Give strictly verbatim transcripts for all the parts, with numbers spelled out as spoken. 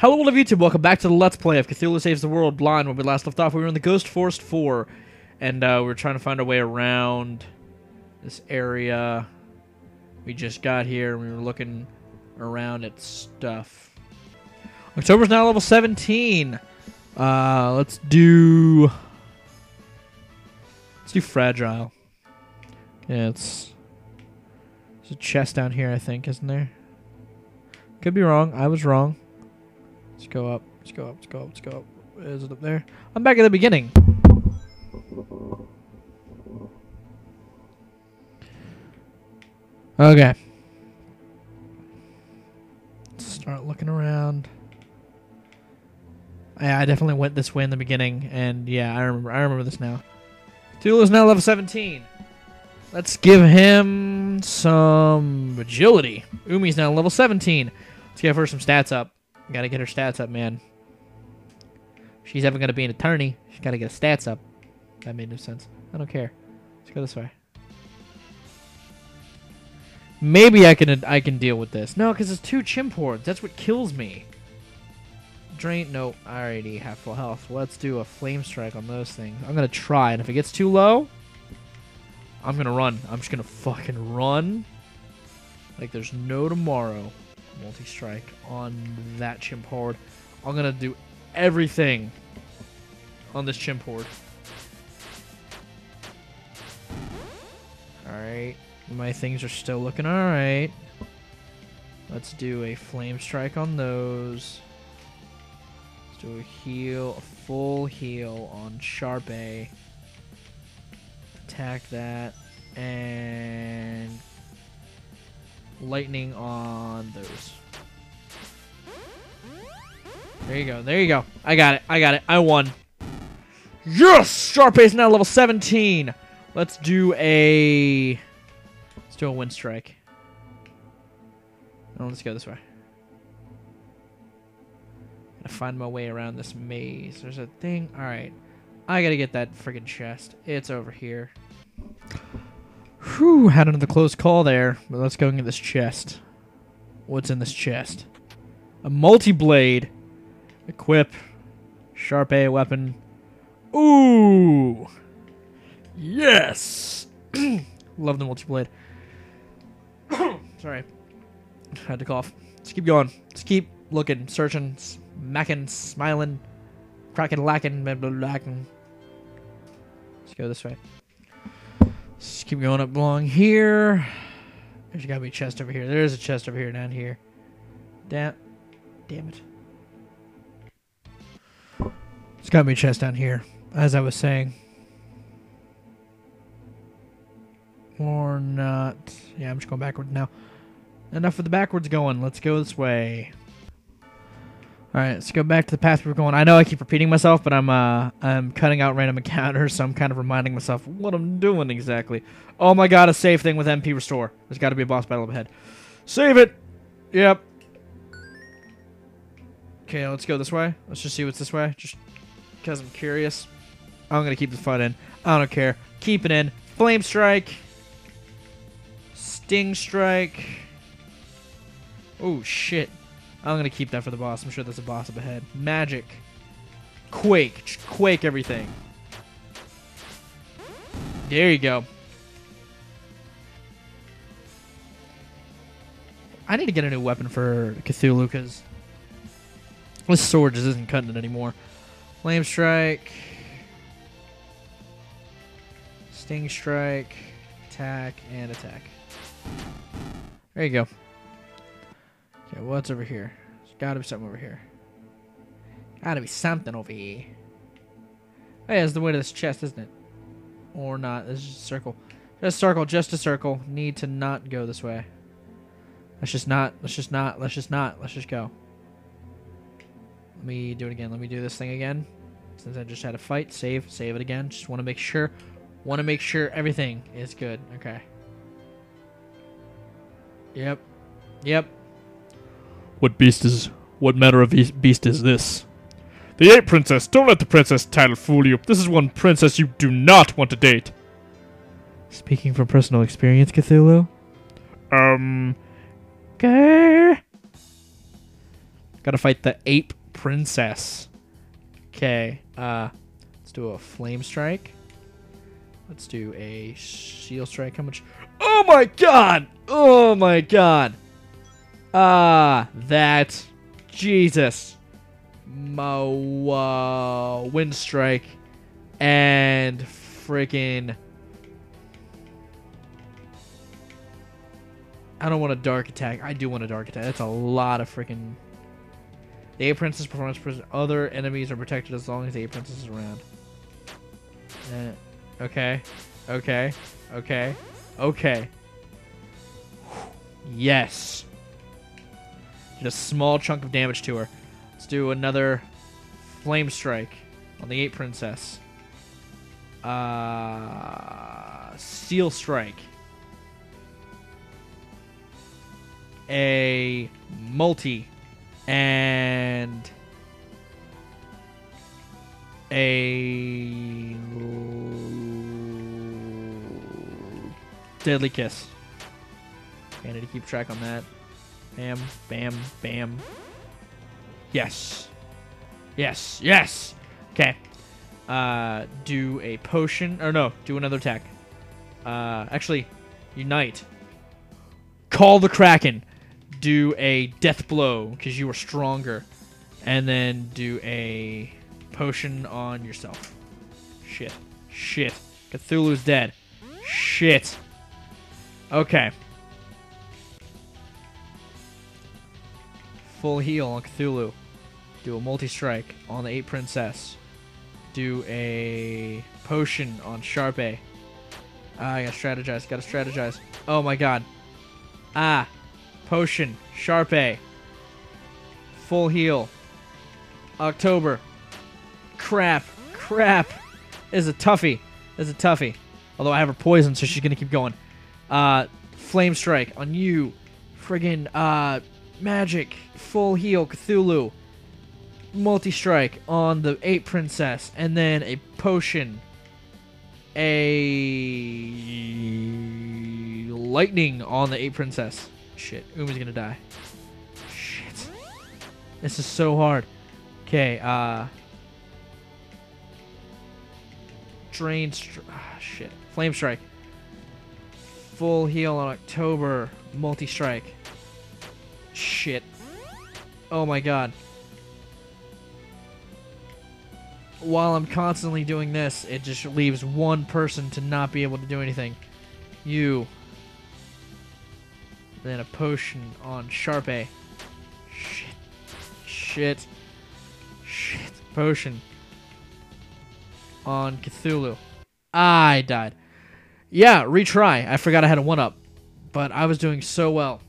Hello all of YouTube, welcome back to the Let's Play of Cthulhu Saves the World Blind. When we last left off, we were in the Ghost Forest four, and uh, we were trying to find our way around this area. We just got here, and we were looking around at stuff. October's now level seventeen. Uh, let's do... Let's do Fragile. Yeah, it's... There's a chest down here, I think, isn't there? Could be wrong. I was wrong. Let's go up, let's go up, let's go up, let's go up. Is it up there? I'm back at the beginning. Okay. Let's start looking around. I, I definitely went this way in the beginning, and yeah, I remember I remember this now. Cthulhu is now level seventeen. Let's give him some agility. Umi's now level seventeen. Let's give her some stats up. Gotta get her stats up, man. She's ever gonna be an attorney. She's gotta get her stats up. That made no sense. I don't care. Let's go this way. Maybe I can I can deal with this. No, because there's two chimp hordes. That's what kills me. Drain. No, I already have full health. Let's do a flame strike on those things. I'm gonna try, and if it gets too low, I'm gonna run. I'm just gonna fucking run. Like there's no tomorrow. Multi-strike on that chimp horde. I'm gonna do everything on this chimp horde. Alright. My things are still looking alright. Let's do a flame strike on those. Let's do a heal, a full heal on Sharp A. Attack that. And... lightning on those. There you go. There you go. I got it. I got it. I won. Yes! Sharp Ace now level seventeen. Let's do a... Let's do a wind strike. Oh, let's go this way. I gotta find my way around this maze. There's a thing. Alright. I gotta get that friggin' chest. It's over here. Whew, had another close call there, but let's go and get this chest. What's in this chest? A multi-blade. Equip. Sharp A weapon. Ooh! Yes! Love the multi-blade. Sorry. Had to cough. Let's keep going. Let's keep looking, searching, smacking, smiling, cracking, lacking, lacking. Let's go this way. Just keep going up along here. There's gotta be a chest over here. There is a chest over here, down here. Damn, damn it. There's gotta be a chest down here, as I was saying. Or not. Yeah, I'm just going backwards now. Enough with the backwards going. Let's go this way. Alright, let's go back to the path we were going. I know I keep repeating myself, but I'm uh, I'm cutting out random encounters, so I'm kind of reminding myself what I'm doing exactly. Oh my god, a save thing with M P Restore. There's got to be a boss battle up ahead. Save it! Yep. Okay, let's go this way. Let's just see what's this way, just because I'm curious. I'm going to keep the fun in. I don't care. Keep it in. Flame Strike. Sting Strike. Oh, shit. I'm going to keep that for the boss. I'm sure there's a boss up ahead. Magic. Quake. Just quake everything. There you go. I need to get a new weapon for Cthulhu, because this sword just isn't cutting it anymore. Flame Strike. Sting Strike. Attack and attack. There you go. Okay, what's over here? There's gotta be something over here. Gotta be something over here. Oh yeah, it's the way to this chest, isn't it? Or not. This is just a circle. Just a circle, just a circle. Need to not go this way. Let's just not, let's just not, let's just not, let's just go. Let me do it again. Let me do this thing again. Since I just had a fight, save, save it again. Just wanna make sure, wanna make sure everything is good. Okay. Yep. Yep. What beast is... What manner of beast is this? The ape princess! Don't let the princess title fool you. This is one princess you do not want to date. Speaking from personal experience, Cthulhu? Um... Okay. Gotta fight the ape princess. Okay. Uh, let's do a flame strike. Let's do a shield strike. How much? Oh my god! Oh my god! Ah, uh, that. Jesus. Mo. Uh, wind strike. And freaking. I don't want a dark attack. I do want a dark attack. That's a lot of freaking. The Ape Princess performs prison. Other enemies are protected as long as the Ape Princess is around. Uh, okay. Okay. Okay. Okay. Yes. Did a small chunk of damage to her. Let's do another flame strike on the Ape Princess. Uh, seal strike. A multi and a deadly kiss. I need to keep track on that. Bam, bam, bam. Yes. Yes, yes. Okay. Uh, do a potion. Or no, do another attack. Uh, actually, unite. Call the Kraken. Do a death blow because you are stronger, and then do a potion on yourself. Shit, shit. Cthulhu's dead. Shit. Okay. Full heal on Cthulhu. Do a multi-strike on the Ape Princess. Do a potion on Sharpay. Ah, I gotta strategize. Gotta strategize. Oh my god. Ah. Potion, Sharpay, full heal, October, crap, crap, this is a toughie, this is a toughie, although I have her poison, so she's gonna keep going, uh, flame strike on you, friggin', uh, magic, full heal, Cthulhu, multi-strike on the Ape Princess, and then a potion, a lightning on the Ape Princess. Shit, Uma's gonna die. Shit. This is so hard. Okay, uh... Drain... Stri ah, shit. Flame strike. Full heal on October. Multi-strike. Shit. Oh my god. While I'm constantly doing this, it just leaves one person to not be able to do anything. You... Then a potion on Sharpay. Shit. Shit. Shit. Potion. On Cthulhu. I died. Yeah, retry. I forgot I had a one-up. But I was doing so well.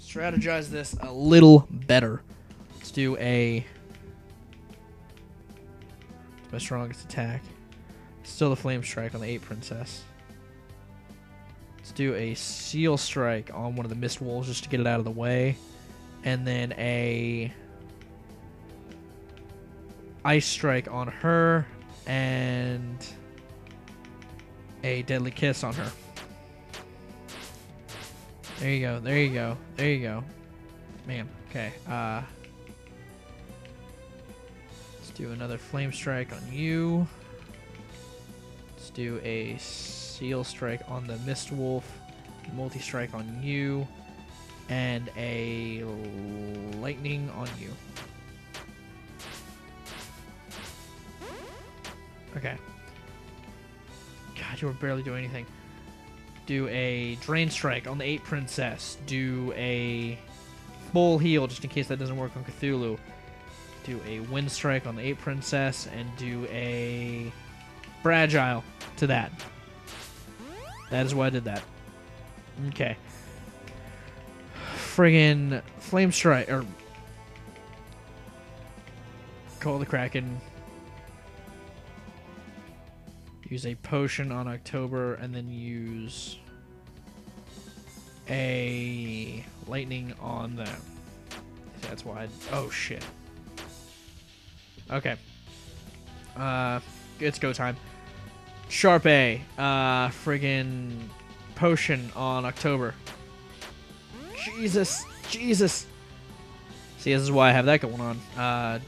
Strategize this a little better. Let's do a... My strongest attack. Still the flame strike on the Ape Princess. Let's do a seal strike on one of the mist wolves just to get it out of the way, and then a ice strike on her, and a deadly kiss on her. There you go. There you go. There you go. Man. Okay. Uh, let's do another flame strike on you. Let's do a Seal strike on the Mist Wolf, multi strike on you, and a lightning on you. Okay. God, you were barely doing anything. Do a drain strike on the Ape Princess. Do a full heal just in case that doesn't work on Cthulhu. Do a wind strike on the Ape Princess, and do a fragile to that. That is why I did that. Okay. Friggin' flame strike or call the Kraken. Use a potion on October, and then use a lightning on them. That's why. I, oh shit. Okay. Uh, it's go time. Sharpay, uh, friggin' potion on October. Jesus, Jesus. See, this is why I have that going on. Uh,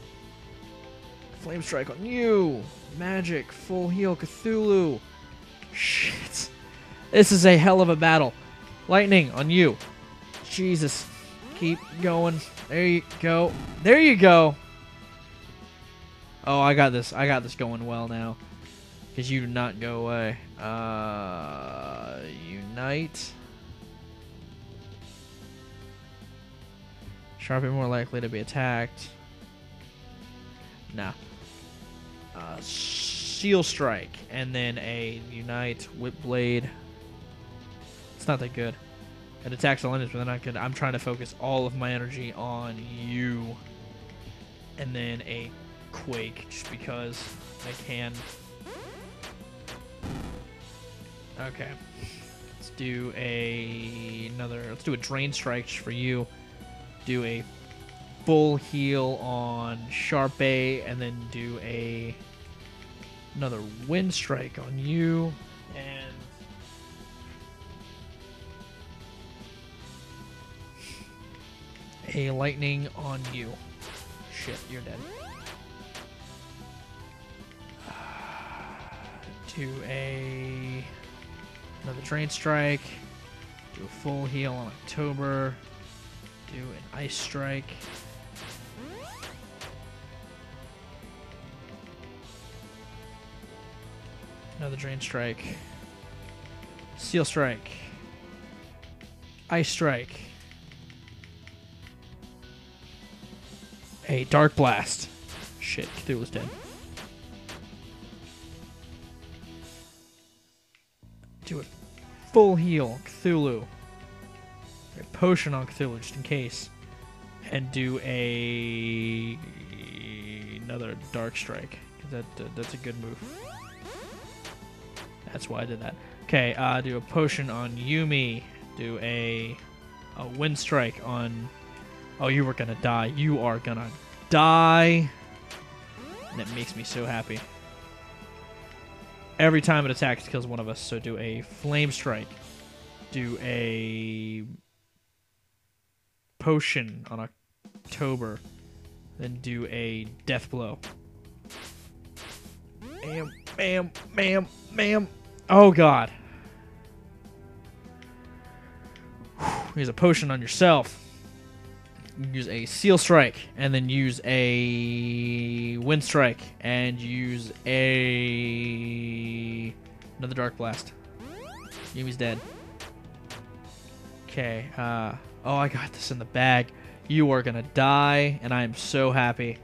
flame strike on you. Magic, full heal, Cthulhu. Shit. This is a hell of a battle. Lightning on you. Jesus. Keep going. There you go. There you go. Oh, I got this. I got this going well now. Because you do not go away. Uh, unite. Sharpie more likely to be attacked. Nah. Uh, seal strike. And then a unite whip blade. It's not that good. It attacks all enemies, but they're not good. I'm trying to focus all of my energy on you. And then a quake, just because I can. Okay. Let's do a another. Let's do a drain strike for you. Do a full heal on Sharpay, and then do a another wind strike on you. And a lightning on you. Shit, you're dead. Uh, do a another drain strike. Do a full heal on October. Do an ice strike. Another drain strike. Seal strike. Ice strike. A dark blast. Shit, Cthulhu's dead. Do a full heal, Cthulhu. A potion on Cthulhu, just in case. And do a another dark strike. That uh, that's a good move. That's why I did that. Okay, uh, do a potion on Yumi. Do a a wind strike on. Oh, you were gonna die. You are gonna die. And it makes me so happy. Every time it attacks, it kills one of us. So do a flame strike. Do a potion on October. Then do a death blow. Bam, bam, bam, bam. Oh, God. Whew, use a potion on yourself. Use a seal strike, and then use a wind strike, and use a another dark blast. Yumi's dead. Okay. Uh, oh, I got this in the bag. You are gonna die, and I am so happy.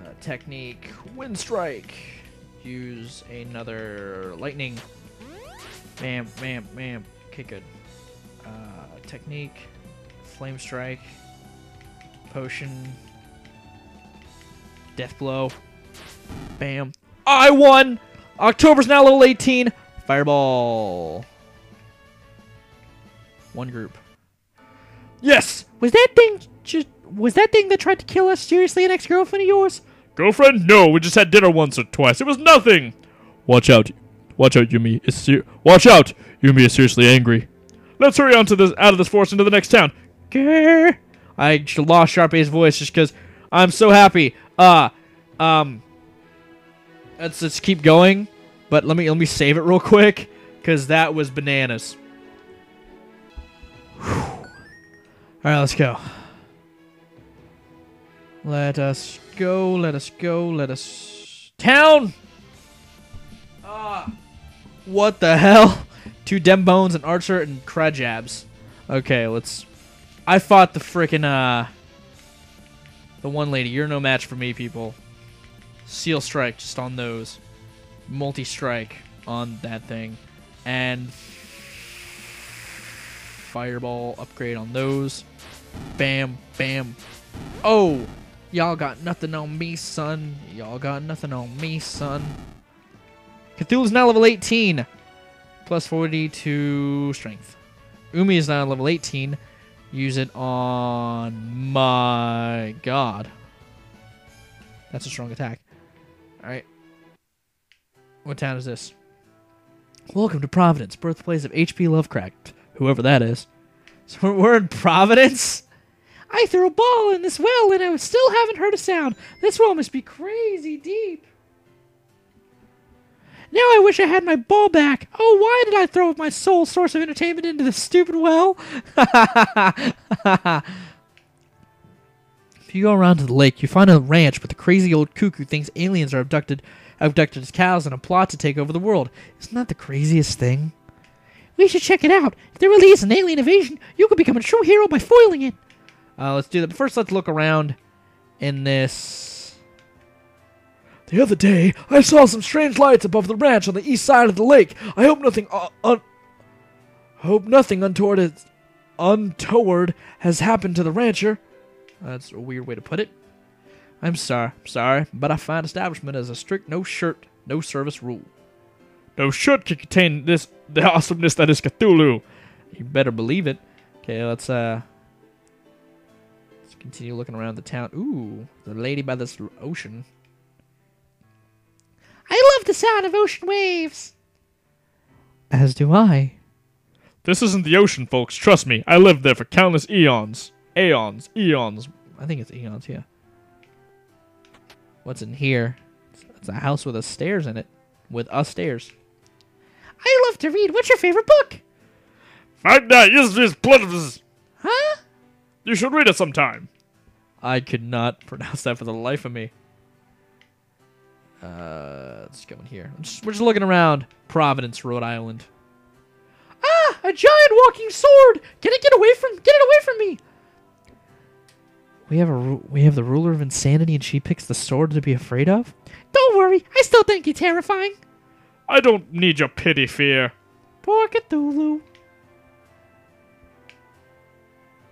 Uh, technique, wind strike. Use another lightning. Bam, bam, bam. Okay, good. Uh, technique. Flame strike, potion, death blow, bam. I won! October's now level eighteen. Fireball. One group. Yes! Was that thing just, was that thing that tried to kill us seriously an ex-girlfriend of yours? Girlfriend? No, we just had dinner once or twice. It was nothing! Watch out. Watch out, Yumi is ser- Watch out! Yumi is seriously angry. Let's hurry on to this, out of this forest into the next town. I lost Sharpay's voice just because I'm so happy. Uh, um, let's let's keep going, but let me let me save it real quick because that was bananas. Whew. All right, let's go. Let us go. Let us go. Let us town. Ah, uh, what the hell? Two dem bones, an archer, and crabjabs. Okay, let's. I fought the frickin' uh, the one lady. You're no match for me, people. Seal strike just on those. Multi strike on that thing, and fireball upgrade on those. Bam, bam. Oh, y'all got nothing on me, son. Y'all got nothing on me, son. Cthulhu's now level eighteen, plus forty to strength. Yumi is now level eighteen. Use it on my god. That's a strong attack. Alright. What town is this? Welcome to Providence, birthplace of H P Lovecraft. Whoever that is. So we're in Providence? I threw a ball in this well and I still haven't heard a sound. This well must be crazy deep. Now I wish I had my ball back. Oh, why did I throw my sole source of entertainment into this stupid well? If you go around to the lake, you find a ranch with a crazy old cuckoo who thinks aliens are abducted, abducted as cows in a plot to take over the world. Isn't that the craziest thing? We should check it out. If there really is an alien invasion, you could become a true hero by foiling it. Uh, let's do that. But first, let's look around in this. The other day, I saw some strange lights above the ranch on the east side of the lake. I hope nothing, uh, un hope nothing untoward, is untoward has happened to the rancher. That's a weird way to put it. I'm sorry, sorry, but I find establishment as a strict no-shirt, no-service rule. No shirt can contain this the awesomeness that is Cthulhu. You better believe it. Okay, let's uh. Continue looking around the town. Ooh, the lady by this ocean. I love the sound of ocean waves. As do I. This isn't the ocean, folks. Trust me. I lived there for countless eons. Aeons. Eons. I think it's eons, yeah. What's in here? It's a house with a stairs in it. With us stairs. I love to read. What's your favorite book? Find out. Huh? You should read it sometime. I could not pronounce that for the life of me. Uh, let's go in here. I'm just, we're just looking around Providence, Rhode Island. Ah, a giant walking sword! Get it, get away from, get it away from me! We have a, we have the ruler of insanity, and she picks the sword to be afraid of. Don't worry, I still think you're terrifying. I don't need your pity, fear. Poor Cthulhu.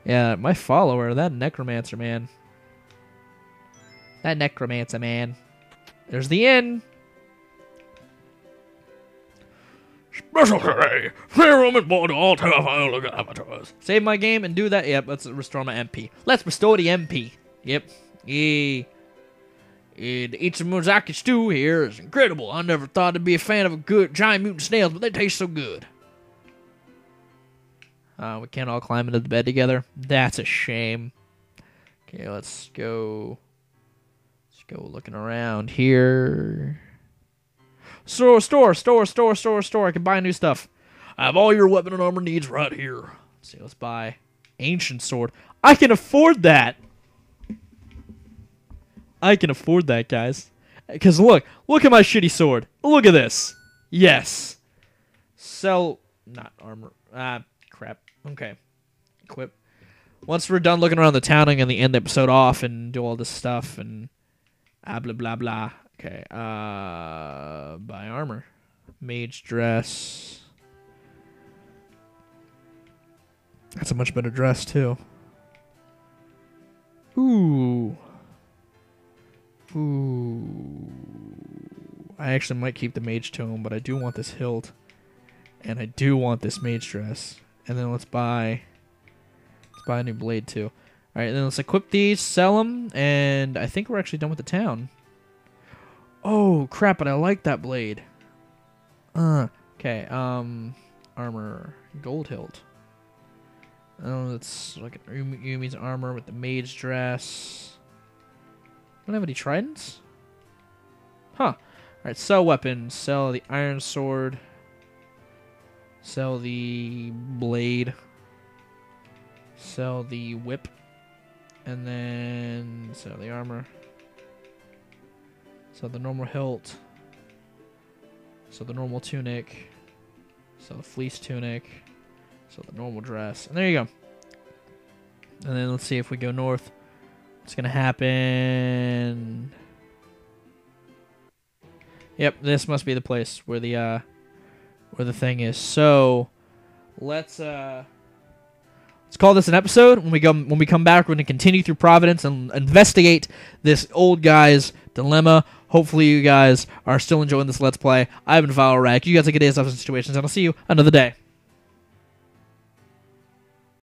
Yeah, my follower, that necromancer man. That necromancer man. There's the inn. Special hooray! Free room and board to all terrifying avatars. Save my game and do that. Yep, let's restore my M P. Let's restore the M P. Yep. E. E to eat some Mozaki stew here is incredible. I never thought I'd be a fan of a good giant mutant snails, but they taste so good. Uh, we can't all climb into the bed together. That's a shame. Okay, let's go. Let's go looking around here. Store, store, store, store, store, store. I can buy new stuff. I have all your weapon and armor needs right here. Let's see, let's buy ancient sword. I can afford that. I can afford that, guys. Because look, look at my shitty sword. Look at this. Yes. Sell, not armor. Uh, crap. Okay, equip. Once we're done looking around the town, I'm going to end the episode off and do all this stuff and ah, blah, blah, blah. Okay, uh, buy armor. Mage dress. That's a much better dress, too. Ooh. Ooh. I actually might keep the mage tome, but I do want this hilt. And I do want this mage dress. And then let's buy, let's buy a new blade too. All right, and then let's equip these, sell them, and I think we're actually done with the town. Oh crap! But I like that blade. Uh, okay. Um, armor, gold hilt. Oh, let's look at Yumi's armor with the mage dress. I don't have any tridents. Huh. All right. Sell weapons. Sell the iron sword. Sell the blade. Sell the whip. And then sell the armor. Sell the normal hilt. Sell the normal tunic. Sell the fleece tunic. Sell the normal dress. And there you go. And then let's see if we go north. What's going to happen? Yep, this must be the place where the... Uh, where the thing is. So let's uh let's call this an episode. When we come when we come back, we're gonna continue through Providence and investigate this old guy's dilemma. Hopefully you guys are still enjoying this Let's Play. I've been Follow Rack. You guys take a day of situations, and I'll see you another day.